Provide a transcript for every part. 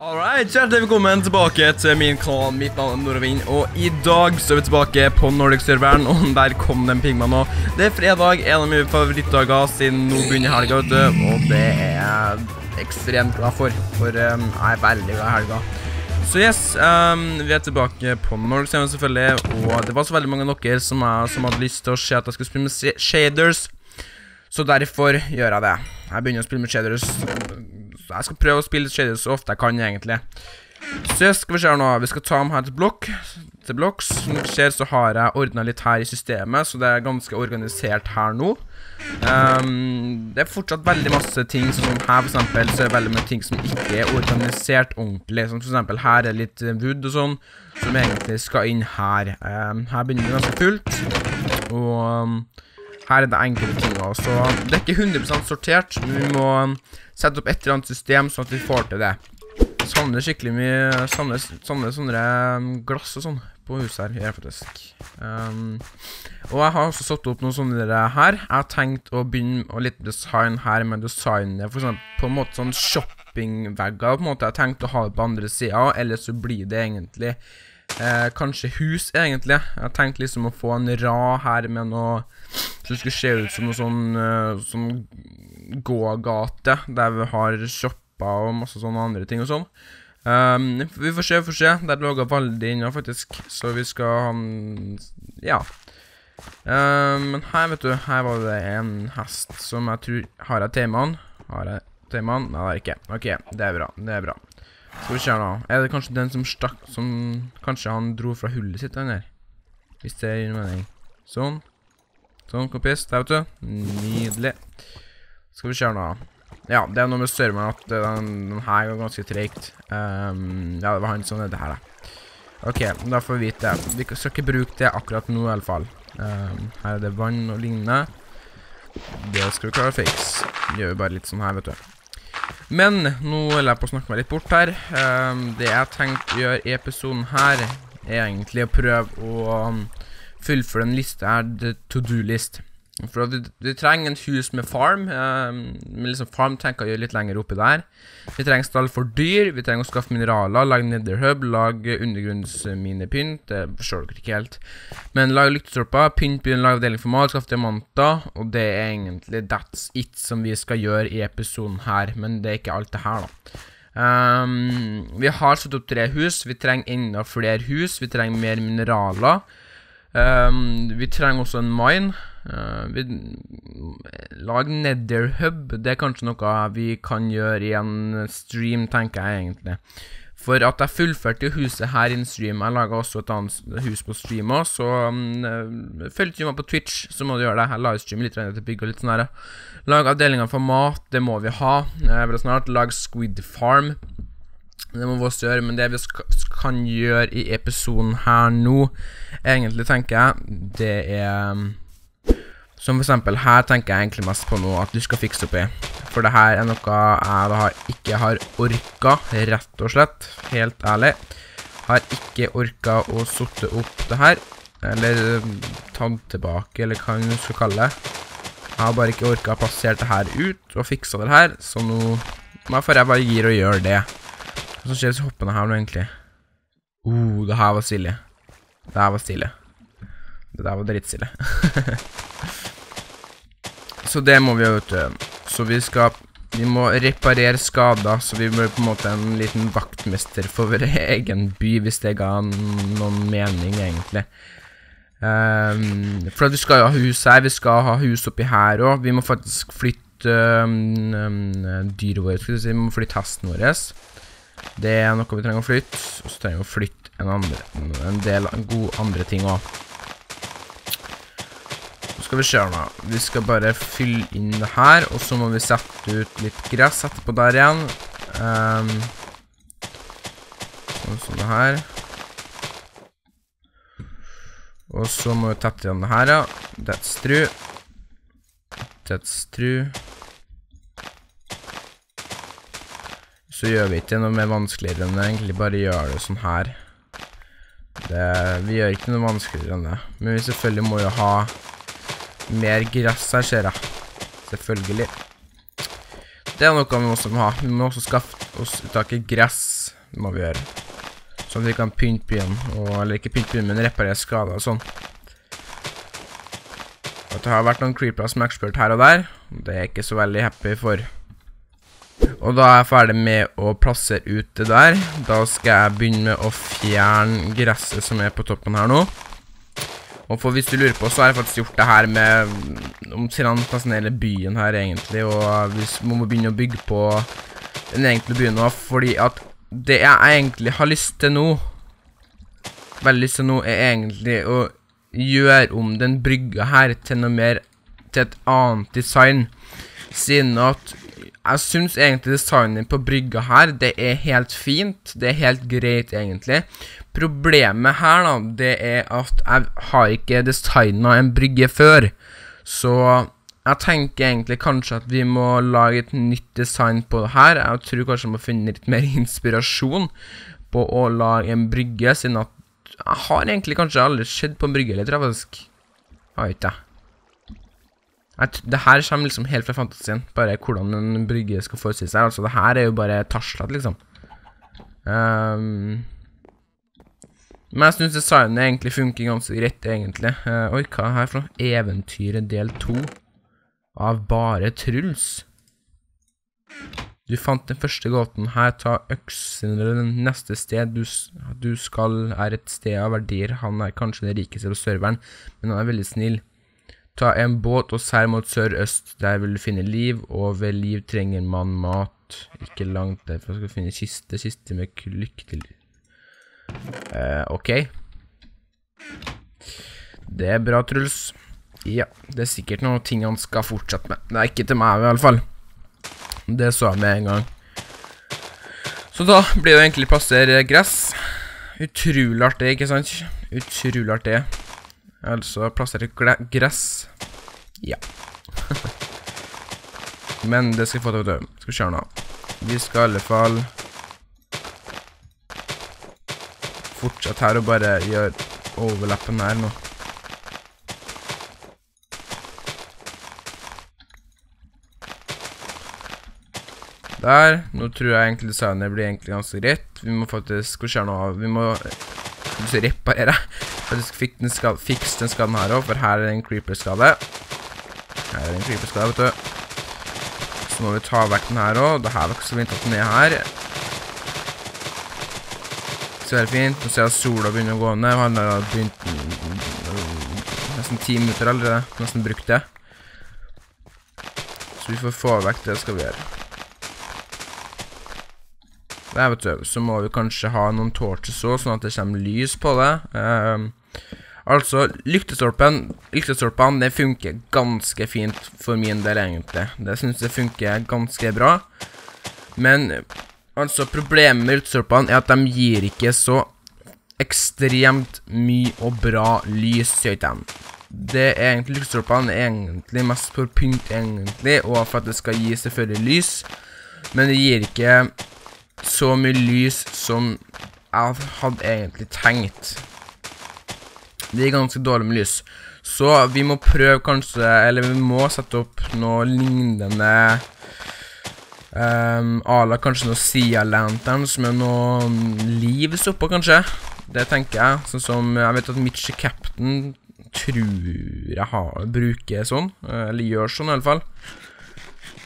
Alright, kjærlig velkommen tilbake til min kanal, mitt navn er Nordavinden, og i dag så er vi tilbake på Nordic Servern, og der kom den pingene nå. Det er fredag, en av mine favorittdager siden nå begynner helga, vet du, og det er jeg ekstremt glad for jeg er veldig glad i helga. Så yes, vi er tilbake på Nordic Servern selvfølgelig, og det var så veldig mange av dere som hadde lyst til å se at jeg skulle spille med shaders, så derfor gjør jeg det. Jeg begynner å spille med shaders. Jeg skal prøve å spille shaders så ofte jeg kan egentlig. Så skal vi se nå, vi skal ta om her til blokk. Til blokk, som dere ser så har jeg ordnet litt her i systemet, så det er ganske organisert her nå. Det er fortsatt veldig masse ting, som her for eksempel, så er det veldig mye ting som ikke er organisert ordentlig. Som for eksempel her er litt wood og sånn, som egentlig skal inn her. Her begynner det ganske fullt, og her er det enkelte ting også, så det er ikke 100% sortert, men vi må sette opp et eller annet system sånn at vi får til det. Jeg savner skikkelig mye, sånne glass og sånn på huset her, jeg faktisk. Og jeg har også satt opp noen sånne her. Jeg har tenkt å begynne å litt design her med designet, for eksempel på en måte sånn shoppingvegger, på en måte jeg har tenkt å ha det på andre siden, eller så blir det egentlig kanskje hus egentlig. Jeg har tenkt liksom å få en rad her med noe, så det skulle se ut som noe sånn gågate, der vi har shoppa og masse sånne andre ting og sånn. Vi får se, der logger veldig inn faktisk, så vi skal, ja. Men her vet du, her var det en hest som jeg tror, har jeg temaen? Nei, det er ikke. Ok, det er bra. Skal vi se nå, er det kanskje den som stakk, som kanskje han dro fra hullet sitt den der? Hvis det gir noe mening. Sånn, kompis, der vet du. Nydelig. Skal vi se nå. Ja, det er noe med serveren at den her går ganske tregt. Ja, det var han som er det her da. Ok, da får vi vite. Vi skal ikke bruke det akkurat nå i alle fall. Her er det vann og lignende. Det skal vi klare å fikse. Det gjør vi bare litt sånn her, vet du. Men nå holder jeg på å snakke meg litt bort her. Det jeg tenkte å gjøre i episoden her er egentlig å prøve å fullføre den liste her, to-do-list. For vi trenger en hus med farm, men liksom farm tenker jeg å gjøre litt lenger oppi der. Vi trenger stall for dyr, vi trenger å skaffe mineraler, lage netherhub, lage undergrunnsminepynt, det forstår dere ikke helt. Men lage lyktestolper, pynt, begynne å lage avdeling for mat, skaffe diamanter, og det er egentlig that's it som vi skal gjøre i episoden her, men det er ikke alt det her da. Vi har satt opp 3 hus, vi trenger enda flere hus, vi trenger mer mineraler. Vi trenger også en mine. Lag netherhub. Det er kanskje noe vi kan gjøre i en stream, tenker jeg egentlig. For at jeg fullførte huset her i en stream, jeg laget også et annet hus på stream også, så følte du meg på Twitch, så må du gjøre det. Jeg lager stream litt regnet til bygg og litt sånn her. Lag avdelingen for mat, det må vi ha veldig snart. Lag squid farm, det må vi også gjøre, men det vi kan gjøre i episoden her nå, egentlig tenker jeg, det er, som for eksempel her tenker jeg egentlig mest på nå, at du skal fikse opp i. For det her er noe jeg ikke har orket, rett og slett, helt ærlig. Har ikke orket å sorte opp det her, eller ta tilbake, eller hva du skal kalle det. Jeg har bare ikke orket å plassere det her ut og fikse det her, så nå får jeg bare gir og gjøre det. Hva som skjer hvis jeg hopper ned her nå egentlig? Det her var stilig. Det der var drittstilig. Så det må vi jo ut. Så vi må reparere skader, så vi blir på en måte en liten vaktmester for vår egen by, hvis det ga noen mening egentlig. For at vi skal ha hus her, vi skal ha hus oppi her også. Vi må faktisk flytte dyret vårt, skal vi si. Vi må flytte hesten våres. Det er noe vi trenger å flytte, og så trenger vi å flytte en del gode andre ting også. Så skal vi se nå, vi skal bare fylle inn det her, og så må vi sette ut litt gress etterpå der igjen. Sånn som det her. Og så må vi tette igjen det her, ja. That's true. That's true. Så gjør vi ikke noe mer vanskeligere enn det, egentlig bare gjør det sånn her. Vi gjør ikke noe vanskeligere enn det, men vi selvfølgelig må jo ha mer gress her, ser jeg. Selvfølgelig. Det er noe vi også må ha. Vi må også skaffe oss tak i gress, må vi gjøre. Sånn at vi kan pynte byen, eller ikke pynte byen, men reparere skader og sånn. At det har vært noen creeper som er ekspert her og der, det er jeg ikke så veldig happy for. Og da er jeg ferdig med å plassere ut det der. Da skal jeg begynne med å fjerne gresset som er på toppen her nå. Og for hvis du lurer på, så har jeg faktisk gjort det her med omtrent hele byen her egentlig. Og hvis man må begynne å bygge på den egentlige byen nå, fordi at det jeg egentlig har lyst til nå, veldig lyst til nå, er egentlig å gjøre om den brygga her til noe mer, til et annet design. Siden at jeg synes egentlig designen på brygga her, det er helt fint, det er helt greit egentlig. Problemet her da, det er at jeg har ikke designet en brygge før. Så jeg tenker egentlig kanskje at vi må lage et nytt design på det her. Jeg tror kanskje jeg må finne litt mer inspirasjon på å lage en brygge, siden at jeg har egentlig kanskje aldri skjedd på en brygge, eller tror jeg faktisk. Jeg vet ikke. Det her kommer liksom helt fra fantasien, bare hvordan en brygge skal forestille seg. Altså, det her er jo bare tarslet, liksom. Men jeg synes designet egentlig funker ganske greit, egentlig. Oi, hva er det her for noe? Eventyret del 2 av bare Truls. Du fant den første gåten her, ta øksen eller den neste sted du skal er et sted av verdier. Han er kanskje den rikeste på serveren, men han er veldig snill. Ta en båt og sær mot sør-øst, der vil du finne liv, og ved liv trenger man mat. Ikke langt derfra skal du finne kiste med lykke til. Ok. Det er bra, Truls. Ja, det er sikkert noen ting han skal fortsette med. Det er ikke til meg i alle fall. Det så jeg med en gang. Så da blir det egentlig plassere gress. Utrolig artig, ikke sant? Utrolig artig. Altså plassere gress. Ja. Men det skal jeg få til å dø. Skal vi kjøre nå. Vi skal i alle fall fortsette her og bare gjøre overlappen her nå. Der, nå tror jeg egentlig designet blir egentlig ganske greit. Vi må faktisk, hva skjer nå? Vi må reparere. Faktisk fikse den skaden her også, for her er det en creeper-skade. Her er det en creeper-skade, vet du. Så må vi ta vekk den her også. Dette var ikke så fint at den er her. Så er det fint. Nå ser jeg at sola begynner å gå ned. Han har begynt nesten 10 minutter allerede. Nesten brukt det. Så vi får få vekk det skal vi gjøre. Der, vet du, så må vi kanskje ha noen torches også, sånn at det kommer lys på det. Altså, lyktestolpen, det funker ganske fint for min del egentlig. Det synes jeg funker ganske bra. Men, altså, problemet med lyktestolpen er at de gir ikke så ekstremt mye og bra lys, sier de. Det er egentlig, lyktestolpen er egentlig mest for pynt egentlig, og for at det skal gi selvfølgelig lys. Men det gir ikke så mye lys som jeg hadde egentlig tenkt. Det er ganske dårlig med lys. Så vi må prøve kanskje, eller vi må sette opp noe lignende ala kanskje noe Sia-lanterns med noe livs oppå kanskje. Det tenker jeg, sånn som jeg vet at Mitch Captain tror jeg bruker sånn, eller gjør sånn i alle fall.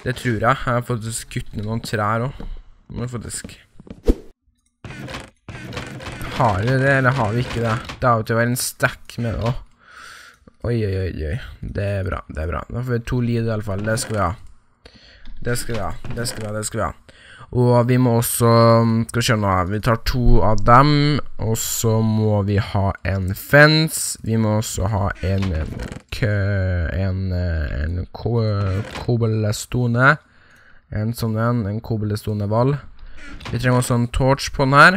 Det tror jeg. Jeg har fått skutt ned noen trær også. Nå faktisk. Har vi det, eller har vi ikke det? Det har jo til å være en stack med det. Oi. Det er bra. Da får vi 2 liv i alle fall. Det skal vi ha. Det skal vi ha. Og vi må også, skal vi skjønne, vi tar 2 av dem, og så må vi ha en fence. Vi må også ha en kobelstone. En kobelstående valg. Vi trenger også en torch på den her.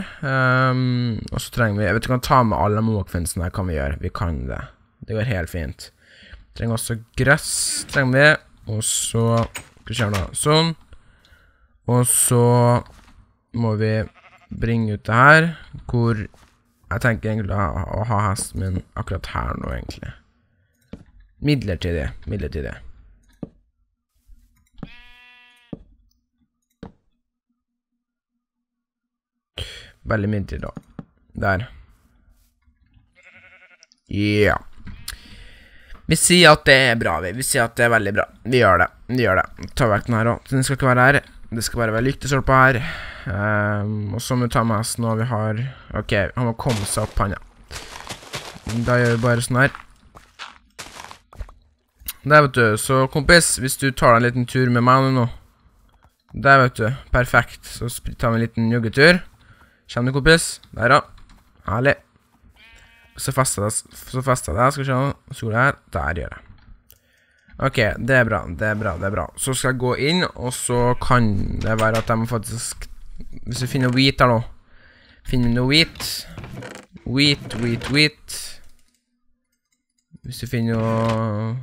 Og så trenger vi, jeg vet ikke om vi ta med alle måkfensene her, kan vi gjøre. Vi kan det. Det går helt fint. Vi trenger også gress, trenger vi. Og så, skal vi kjøre noe sånn. Og så må vi bringe ut det her, hvor jeg tenker egentlig å ha hesten min akkurat her nå egentlig. Midlertidig. veldig mye tid da. Der. Ja. Vi sier at det er bra, vi sier at det er veldig bra. Vi gjør det. Ta vekk den her også. Den skal ikke være her. Det skal bare være lyktestolpe her. Og så må vi ta med oss når vi har... Ok, han må komme seg opp, han ja. Da gjør vi bare sånn her. Der vet du, så kompis, hvis du tar deg en liten tur med meg nå. Der vet du, perfekt. Så tar vi en liten joggetur. Kjenner du kompis? Der da. Herlig. Så fester det, skal vi se nå. Sola her, der gjør det. Ok, det er bra. Så skal jeg gå inn, og så kan det være at jeg må faktisk... Hvis vi finner wheat her nå. Finner vi noe wheat. Wheat. Hvis vi finner noe...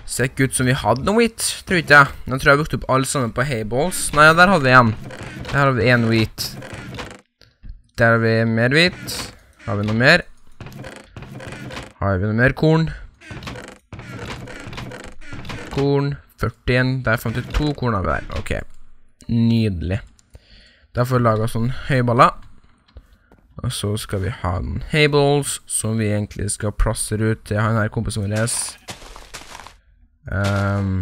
Det ser ikke ut som vi hadde noe wheat, tror ikke jeg. Nå tror jeg jeg brukte opp alle sammen på hayballs. Nei, der hadde vi en. Der har vi en wheat. Der har vi mer wheat. Har vi noe mer? Har vi noe mer korn? Korn, 41. Der er 52 korn har vi der. Ok, nydelig. Der får vi laget sånne høyballer. Og så skal vi ha noen hayballs, som vi egentlig skal plassere ut til han her kompisen vi leser. Der. Sånn.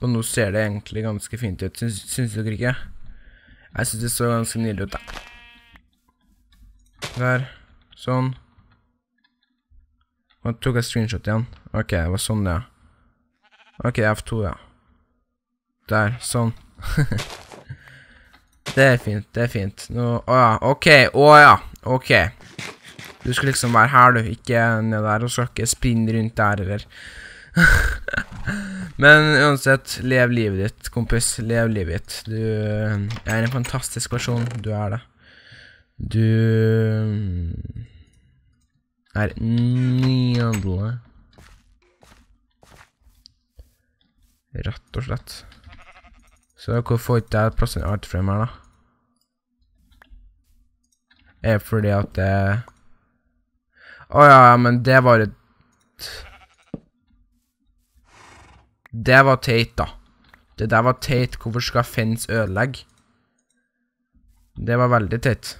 Og nå ser det egentlig ganske fint ut. Synes dere ikke? Jeg synes det så ganske nydelig ut da. Der. Sånn. Nå tok jeg screenshot igjen. Ok, det var sånn det ja. Ok, F2, ja. Der, sånn. Det er fint. Ok. Du skal liksom være her, du. Ikke ned der, og så ikke sprinne rundt der, eller. Men uansett, lev livet ditt, kompis. Lev livet ditt. Du er en fantastisk person. Du er det. Du... er nydelig. Rett og slett. Så hvorfor får ikke jeg plass i en artframe her da? Er det fordi at det... Åja, men det var et... Det var teit da. Det der var teit. Hvorfor skal Fens ødelegge? Det var veldig teit.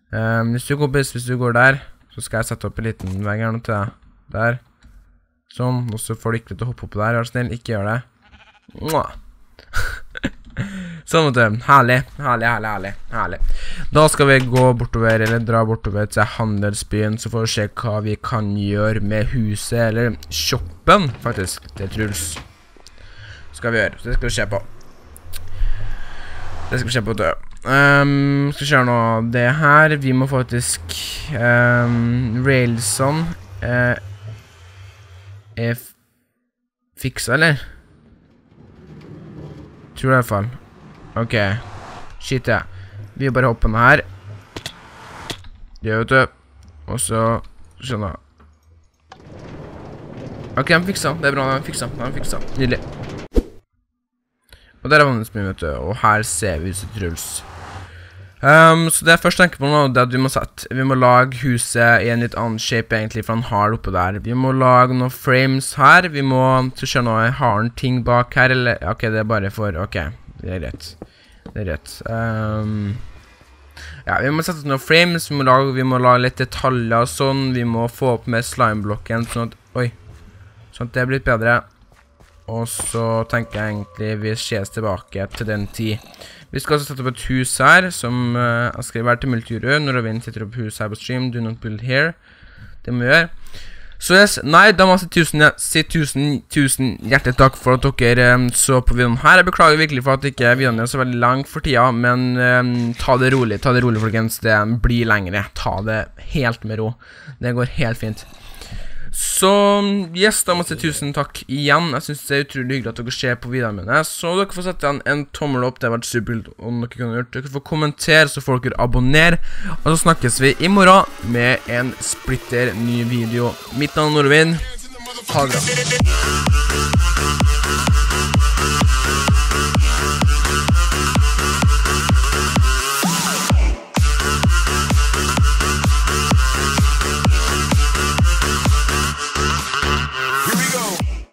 Hvis du kompis, hvis du går der, så skal jeg sette opp en liten vegg her nå til deg. Der. Sånn, og så får du ikke til å hoppe opp der, vær snill, ikke gjør det. Sånn måte, herlig. Da skal vi gå bortover, eller dra bortover til handelsbyen, så får vi se hva vi kan gjøre med huset, eller shoppen, faktisk, til Truls. Det skal vi se på, vet du. Skal vi se nå, det her, vi må faktisk, railsene, er fiksa, eller? Tror jeg i hvert fall. Ok. Shit, ja. Vi bare hopper ned her. Det vet du. Og så skjønner jeg. Ok, han fiksa. Det er bra, han fiksa. Nydelig. Og der er vandringsbyen, vet du. Og her ser vi huset Truls. Så det jeg først tenker på nå, det er at vi må lage huset i en litt annen shape egentlig, for han har det oppe der. Vi må lage noen frames her, vi må, så skjønner jeg, har en ting bak her, eller, ok, det er bare for, ok, det er rett. Ja, vi må sette noen frames, vi må lage litt detaljer og sånn, vi må få opp med slimeblokken, sånn at det blir litt bedre. Og så tenker jeg egentlig vi ses tilbake til den tid. Vi skal også sette opp et hus her, som jeg skriver til Multiru. Nordavinden setter opp hus her på stream, do not build here. Det må vi gjøre. Så yes, nei, da må jeg si tusen hjertelig takk for at dere så på videoen her. Jeg beklager virkelig for at ikke videoen er så veldig lang for tida, men ta det rolig folkens, det blir lengre. Ta det helt med ro, det går helt fint. Så, yes, da må jeg si tusen takk igjen. Jeg synes det er utrolig hyggelig at dere ser på videoene mine. Så dere får sette en tommel opp, det har vært superkult om dere kunne gjort. Dere får kommentere, så får dere abonnere. Og så snakkes vi i morgen med en splitter ny video. Mitt navn er Nordavinden. Ha det bra.